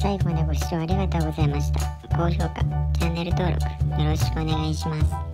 最後までご視聴ありがとうございました。高評価、チャンネル登録よろしくお願いします。